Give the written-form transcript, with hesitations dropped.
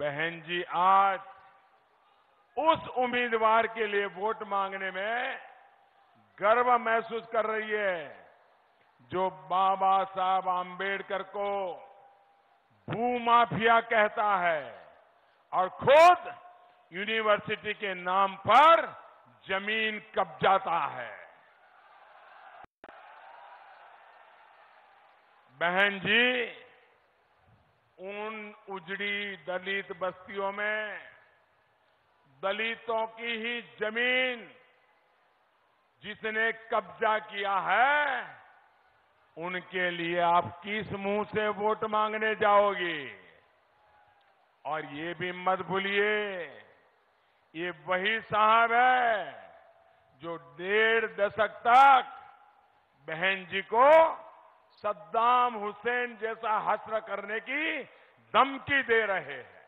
बहन जी आज उस उम्मीदवार के लिए वोट मांगने में गर्व महसूस कर रही है जो बाबा साहब आम्बेडकर को भूमाफिया कहता है और खुद यूनिवर्सिटी के नाम पर जमीन कब्जाता है। बहन जी उन उजड़ी दलित बस्तियों में दलितों की ही जमीन जिसने कब्जा किया है उनके लिए आप किस मुंह से वोट मांगने जाओगी। और ये भी मत भूलिए ये वही साहब है जो 1.5 दशक तक बहन जी को सद्दाम हुसैन जैसा हश्र करने की धमकी दे रहे हैं।